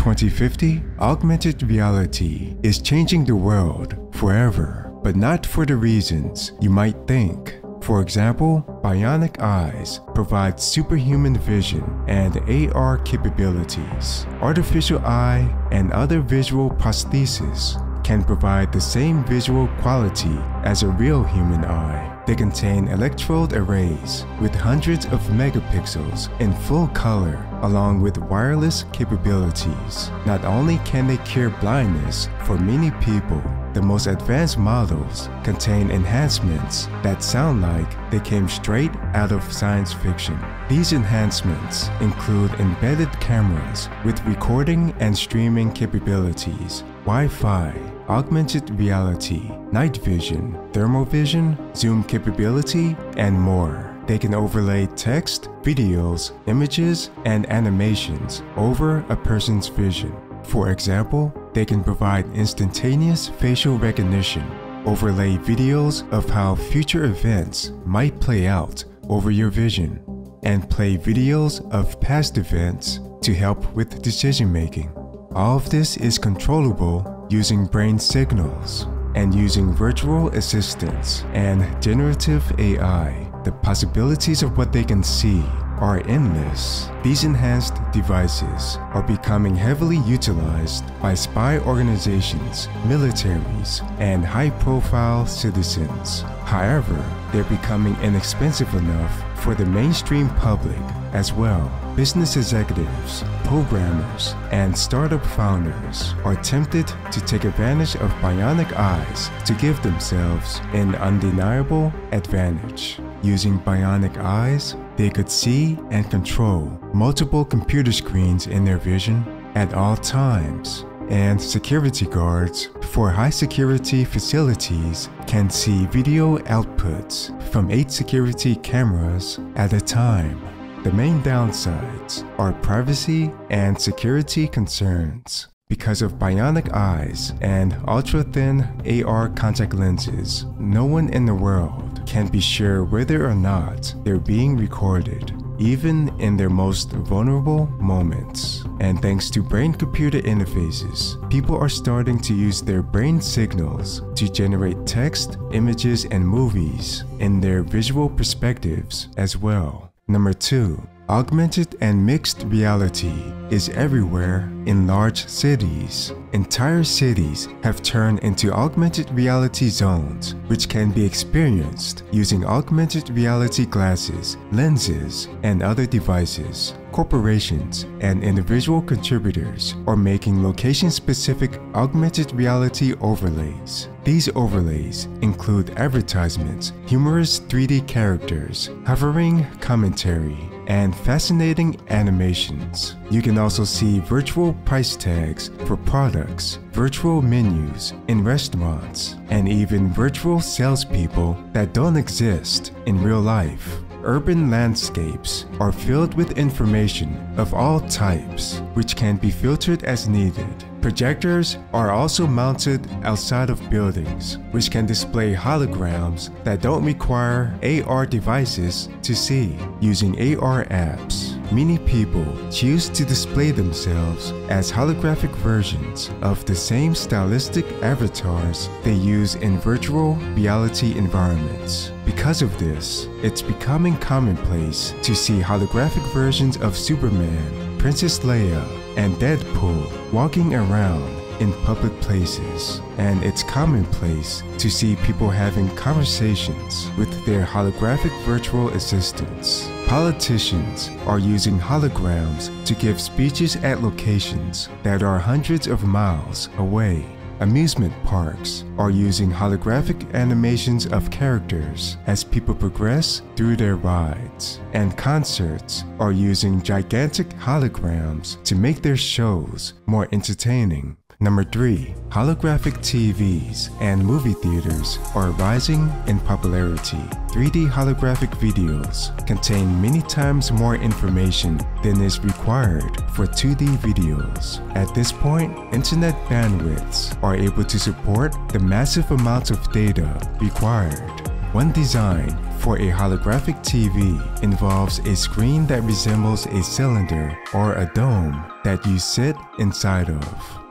2050, augmented reality is changing the world forever, but not for the reasons you might think. For example, bionic eyes provide superhuman vision and AR capabilities. Artificial eye and other visual prostheses can provide the same visual quality as a real human eye. They contain electrode arrays with hundreds of megapixels in full color, along with wireless capabilities. Not only can they cure blindness for many people, the most advanced models contain enhancements that sound like they came straight out of science fiction. These enhancements include embedded cameras with recording and streaming capabilities, Wi-Fi, augmented reality, night vision, thermal vision, zoom capability, and more. They can overlay text, videos, images, and animations over a person's vision. For example, they can provide instantaneous facial recognition, overlay videos of how future events might play out over your vision, and play videos of past events to help with decision-making. All of this is controllable using brain signals and using virtual assistants and generative AI. The possibilities of what they can see are endless. These enhanced devices are becoming heavily utilized by spy organizations, militaries, and high-profile citizens. However, they're becoming inexpensive enough for the mainstream public as well. Business executives, programmers, and startup founders are tempted to take advantage of bionic eyes to give themselves an undeniable advantage. Using bionic eyes, they could see and control multiple computer screens in their vision at all times, and security guards for high-security facilities can see video outputs from 8 security cameras at a time. The main downsides are privacy and security concerns. Because of bionic eyes and ultra-thin AR contact lenses, no one in the world can be sure whether or not they're being recorded, even in their most vulnerable moments. And thanks to brain-computer interfaces, people are starting to use their brain signals to generate text, images, and movies in their visual perspectives as well. Number 2. Augmented and mixed reality is everywhere in large cities. Entire cities have turned into augmented reality zones, which can be experienced using augmented reality glasses, lenses, and other devices. Corporations and individual contributors are making location-specific augmented reality overlays. These overlays include advertisements, humorous 3D characters, hovering commentary, and fascinating animations. You can also see virtual price tags for products, virtual menus in restaurants, and even virtual salespeople that don't exist in real life. Urban landscapes are filled with information of all types, which can be filtered as needed. Projectors are also mounted outside of buildings, which can display holograms that don't require AR devices to see. Using AR apps, many people choose to display themselves as holographic versions of the same stylistic avatars they use in virtual reality environments. Because of this, it's becoming commonplace to see holographic versions of Superman, Princess Leia, and Deadpool walking around in public places. And it's commonplace to see people having conversations with their holographic virtual assistants. Politicians are using holograms to give speeches at locations that are hundreds of miles away. Amusement parks are using holographic animations of characters as people progress through their rides, and concerts are using gigantic holograms to make their shows more entertaining. Number 3. Holographic TVs and movie theaters are rising in popularity. 3D holographic videos contain many times more information than is required for 2D videos. At this point, internet bandwidths are able to support the massive amounts of data required. One design for a holographic TV involves a screen that resembles a cylinder or a dome that you sit inside of.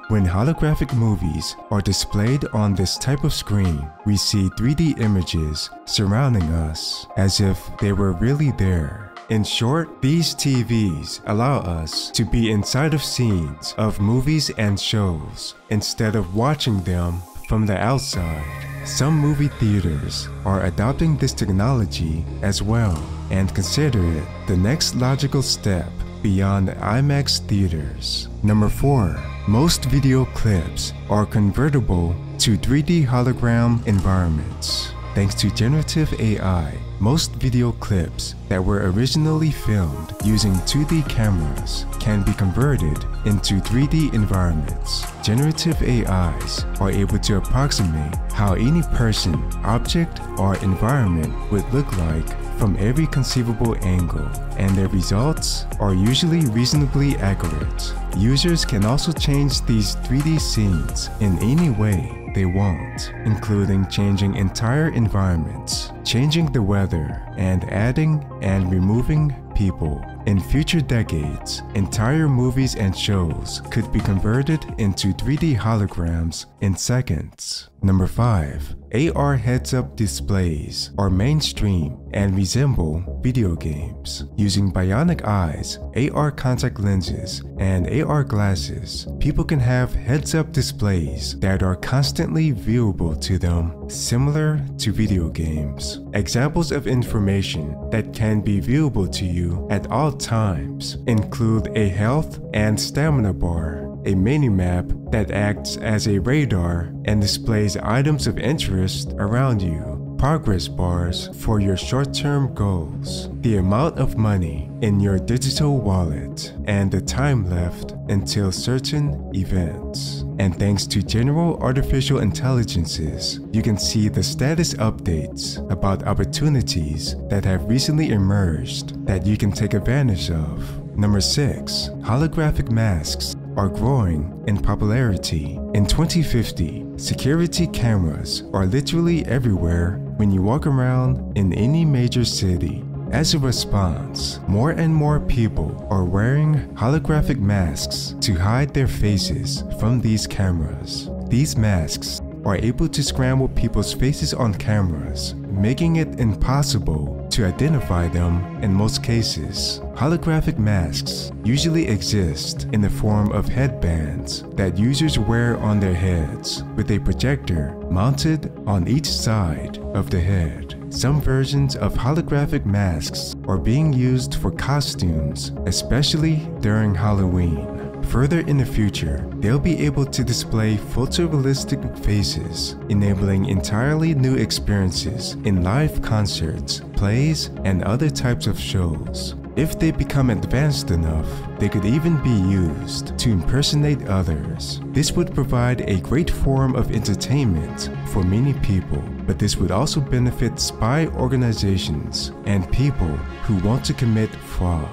When holographic movies are displayed on this type of screen, we see 3D images surrounding us as if they were really there. In short, these TVs allow us to be inside of scenes of movies and shows instead of watching them from the outside. Some movie theaters are adopting this technology as well and consider it the next logical step beyond IMAX theaters. Number 4. Most video clips are convertible to 3D hologram environments. Thanks to generative AI, most video clips that were originally filmed using 2D cameras can be converted into 3D environments. Generative AIs are able to approximate how any person, object, or environment would look like from every conceivable angle, and their results are usually reasonably accurate. Users can also change these 3D scenes in any way they want, including changing entire environments, changing the weather, and adding and removing people. In future decades, entire movies and shows could be converted into 3D holograms in seconds. Number 5. AR heads-up displays are mainstream and resemble video games. Using bionic eyes, AR contact lenses, and AR glasses, people can have heads-up displays that are constantly viewable to them, similar to video games. Examples of information that can be viewable to you at all times include a health and stamina bar, a mini-map that acts as a radar and displays items of interest around you, progress bars for your short-term goals, the amount of money in your digital wallet, and the time left until certain events. And thanks to general artificial intelligences, you can see the status updates about opportunities that have recently emerged that you can take advantage of. Number 6. Holographic masks are growing in popularity. In 2050, security cameras are literally everywhere when you walk around in any major city. As a response, more and more people are wearing holographic masks to hide their faces from these cameras. These masks are able to scramble people's faces on cameras, making it impossible to identify them in most cases. Holographic masks usually exist in the form of headbands that users wear on their heads with a projector mounted on each side of the head. Some versions of holographic masks are being used for costumes, especially during Halloween. Further in the future, they'll be able to display photorealistic faces, enabling entirely new experiences in live concerts, plays, and other types of shows. If they become advanced enough, they could even be used to impersonate others. This would provide a great form of entertainment for many people, but this would also benefit spy organizations and people who want to commit fraud.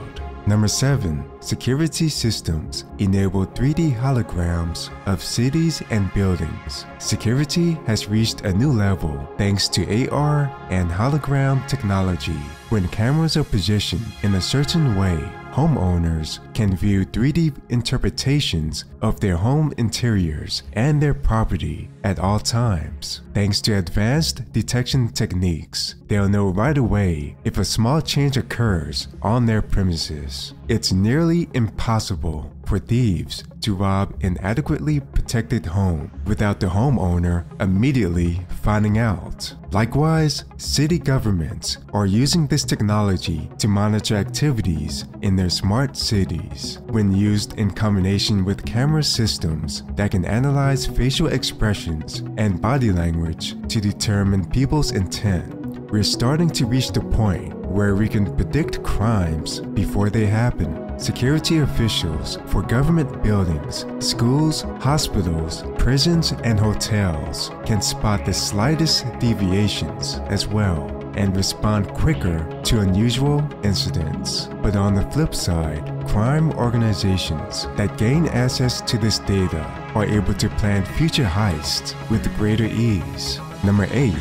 Number 7. Security systems enable 3D holograms of cities and buildings. Security has reached a new level thanks to AR and hologram technology. When cameras are positioned in a certain way, homeowners can view 3D interpretations of their home interiors and their property at all times. Thanks to advanced detection techniques, they'll know right away if a small change occurs on their premises. It's nearly impossible for thieves to rob an adequately protected home without the homeowner immediately finding out. Likewise, city governments are using this technology to monitor activities in their smart cities. When used in combination with camera systems that can analyze facial expressions and body language to determine people's intent, we're starting to reach the point where we can predict crimes before they happen. Security officials for government buildings, schools, hospitals, prisons, and hotels can spot the slightest deviations as well and respond quicker to unusual incidents. But on the flip side, crime organizations that gain access to this data are able to plan future heists with greater ease. Number 8.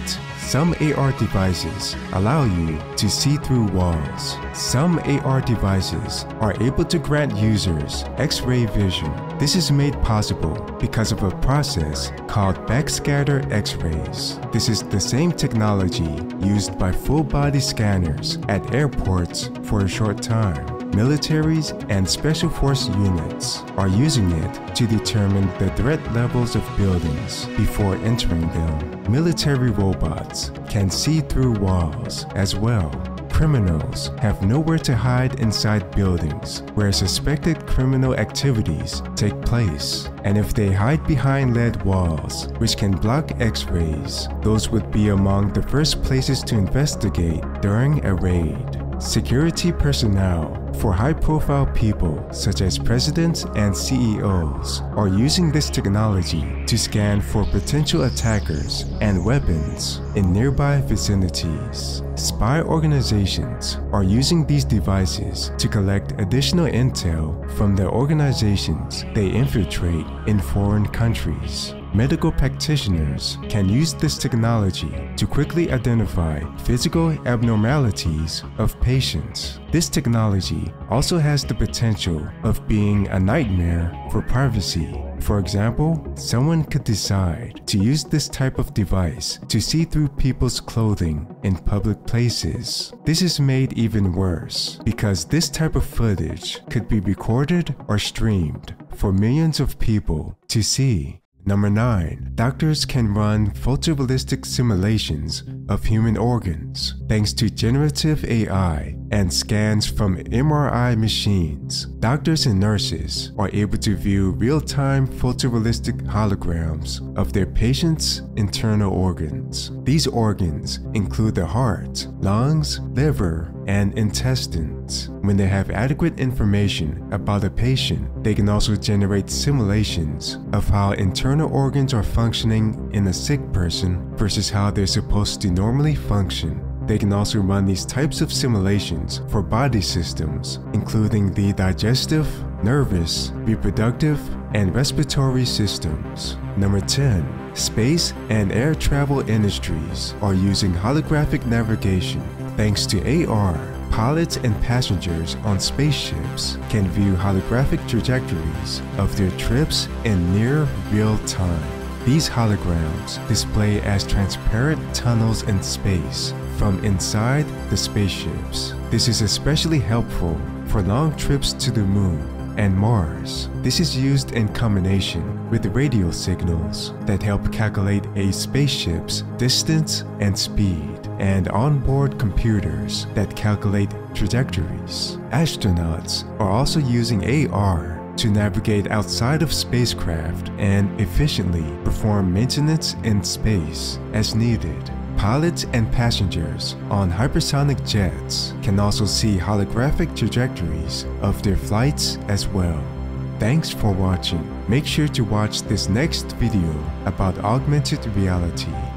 Some AR devices allow you to see through walls. Some AR devices are able to grant users X-ray vision. This is made possible because of a process called backscatter X-rays. This is the same technology used by full-body scanners at airports for a short time. Militaries and special force units are using it to determine the threat levels of buildings before entering them. Military robots can see through walls as well. Criminals have nowhere to hide inside buildings where suspected criminal activities take place. And if they hide behind lead walls, which can block X-rays, those would be among the first places to investigate during a raid. Security personnel for high-profile people, such as presidents and CEOs, are using this technology to scan for potential attackers and weapons in nearby vicinities. Spy organizations are using these devices to collect additional intel from the organizations they infiltrate in foreign countries. Medical practitioners can use this technology to quickly identify physical abnormalities of patients. This technology also has the potential of being a nightmare for privacy. For example, someone could decide to use this type of device to see through people's clothing in public places. This is made even worse because this type of footage could be recorded or streamed for millions of people to see. Number 9. Doctors can run photorealistic simulations of human organs thanks to generative AI and scans from MRI machines. Doctors and nurses are able to view real-time photorealistic holograms of their patients' internal organs. These organs include the heart, lungs, liver, and intestines. When they have adequate information about a patient, they can also generate simulations of how internal organs are functioning in a sick person versus how they're supposed to normally function. They can also run these types of simulations for body systems, including the digestive, nervous, reproductive, and respiratory systems. Number 10. Space and air travel industries are using holographic navigation. Thanks to AR, pilots and passengers on spaceships can view holographic trajectories of their trips in near real time. These holograms display as transparent tunnels in space from inside the spaceships. This is especially helpful for long trips to the moon and Mars. This is used in combination with radio signals that help calculate a spaceship's distance and speed, and onboard computers that calculate trajectories. Astronauts are also using AR to navigate outside of spacecraft and efficiently perform maintenance in space as needed. Pilots and passengers on hypersonic jets can also see holographic trajectories of their flights as well. Thanks for watching. Make sure to watch this next video about augmented reality.